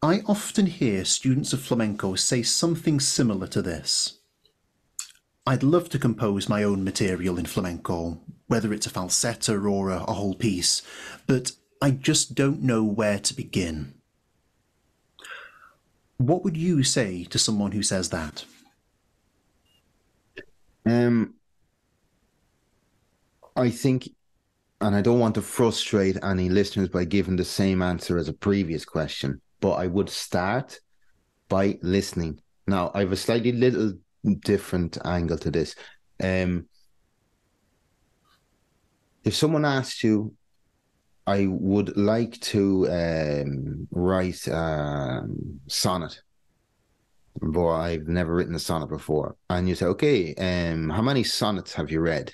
I often hear students of flamenco say something similar to this. I'd love to compose my own material in flamenco, whether it's a falsetta or a whole piece, but I just don't know where to begin. What would you say to someone who says that? I think, and I don't want to frustrate any listeners by giving the same answer as a previous question, but I would start by listening. Now, I have a slightly little different angle to this. If someone asks you, I would like to write a sonnet, but I've never written a sonnet before. And you say, okay, how many sonnets have you read?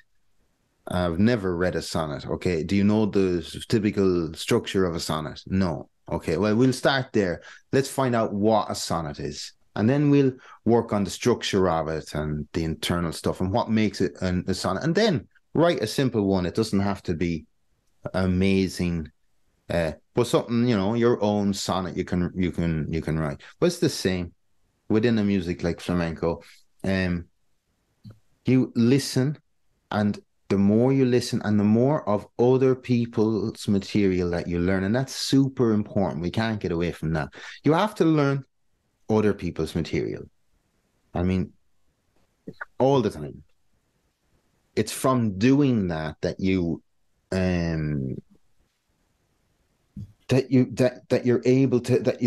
I've never read a sonnet. Okay, do you know the typical structure of a sonnet? No. Okay, well, we'll start there. Let's find out what a sonnet is. And then we'll work on the structure of it and the internal stuff and what makes it a sonnet. And then write a simple one. It doesn't have to be amazing, but something, you know, your own sonnet you can write. But it's the same within a music like flamenco. You listen, and the more you listen and the more of other people's material that you learn, and that's super important. We can't get away from that. You have to learn other people's material. I mean, all the time. It's from doing that that you that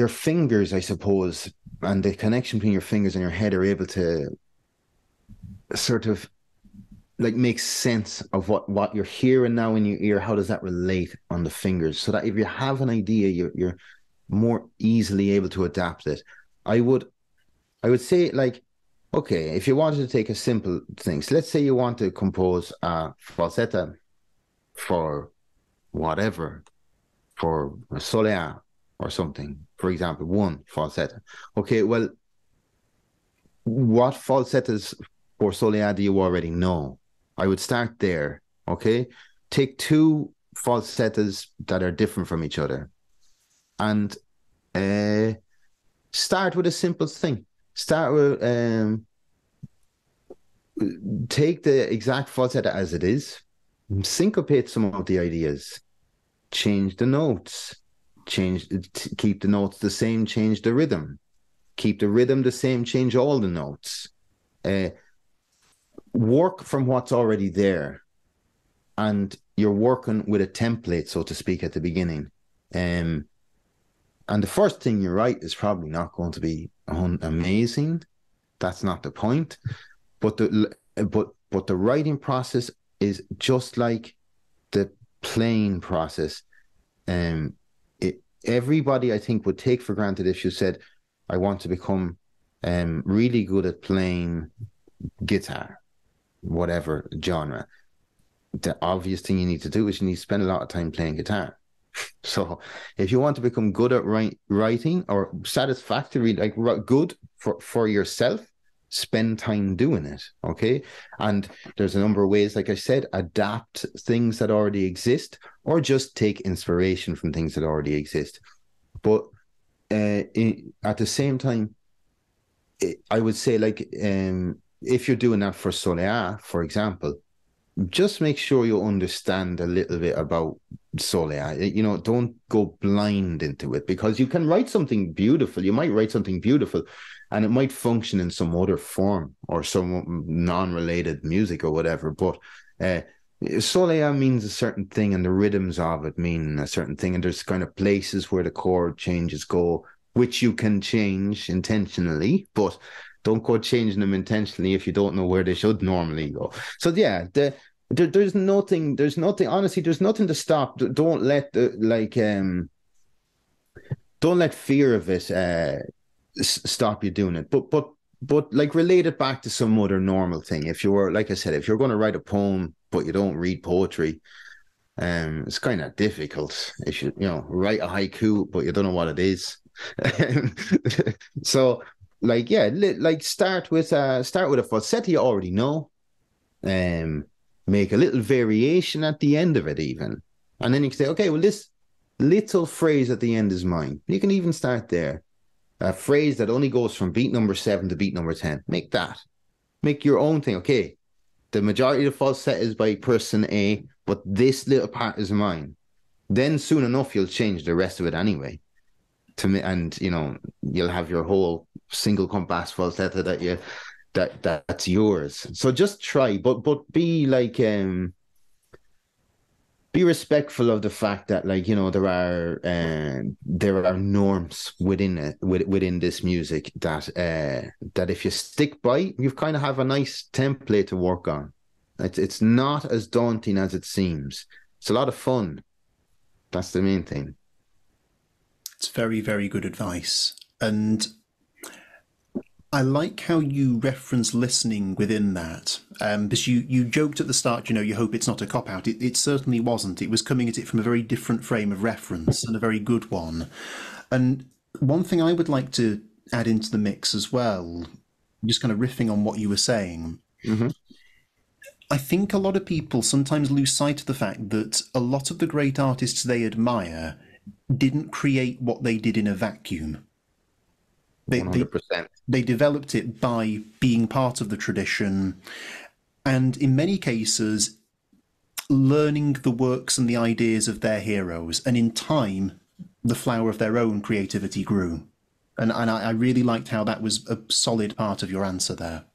your fingers, I suppose, and the connection between your fingers and your head are able to sort of like make sense of what you're hearing now in your ear. How does that relate on the fingers? So that if you have an idea, you're more easily able to adapt it. I would say, like, okay, if you wanted to take a simple thing, so let's say you want to compose a falsetta for whatever, for a soleá or something, for example, one falsetta. Okay, well, what falsettas for soleá do you already know? I would start there, okay? Take two falsettas that are different from each other and start with a simple thing. Start with, take the exact falsetta as it is, syncopate some of the ideas, change the notes, keep the notes the same, change the rhythm, keep the rhythm the same, change all the notes. Work from what's already there, and you're working with a template, so to speak, at the beginning. And the first thing you write is probably not going to be amazing. That's not the point. But the writing process is just like the playing process. Everybody, I think, would take for granted if you said, I want to become really good at playing guitar, whatever genre. The obvious thing you need to do is you need to spend a lot of time playing guitar. So if you want to become good at writing or satisfactory, like good for yourself, spend time doing it, okay? And there's a number of ways, like I said, adapt things that already exist or just take inspiration from things that already exist. But at the same time, I would say, like, if you're doing that for soleá, for example, just make sure you understand a little bit about soleá. You know, don't go blind into it, because you can write something beautiful. You might write something beautiful and it might function in some other form or some non-related music or whatever. But soleá means a certain thing, and the rhythms of it mean a certain thing. And there's kind of places where the chord changes go, which you can change intentionally, but don't go changing them intentionally if you don't know where they should normally go. So yeah, there's nothing. Honestly, there's nothing to stop. Don't let don't let fear of it stop you doing it. But like, relate it back to some other normal thing. If you were, like I said, if you're going to write a poem but you don't read poetry, it's kind of difficult. If you know, write a haiku but you don't know what it is, so. like, yeah, like start with a falsetto you already know. Make a little variation at the end of it even. And then you can say, okay, well, this little phrase at the end is mine. You can even start there. A phrase that only goes from beat number 7 to beat number 10. Make that. Make your own thing. Okay, the majority of the falsetto is by person A, but this little part is mine. Then soon enough, you'll change the rest of it anyway. And, you know, you'll have your whole single compass falsetto that you... That's yours. So just try, but be like, be respectful of the fact that, like, you know, there are norms within it, within this music that if you stick by, you kind of have a nice template to work on. It's not as daunting as it seems. It's a lot of fun. That's the main thing. It's very, very good advice. And I like how you reference listening within that, because you joked at the start, you know, you hope it's not a cop-out. It certainly wasn't. It was coming at it from a very different frame of reference, and a very good one. And one thing I would like to add into the mix as well, just kind of riffing on what you were saying, mm-hmm. I think a lot of people sometimes lose sight of the fact that a lot of the great artists they admire didn't create what they did in a vacuum. They developed it by being part of the tradition, and in many cases, learning the works and the ideas of their heroes. And in time, the flower of their own creativity grew. And I really liked how that was a solid part of your answer there.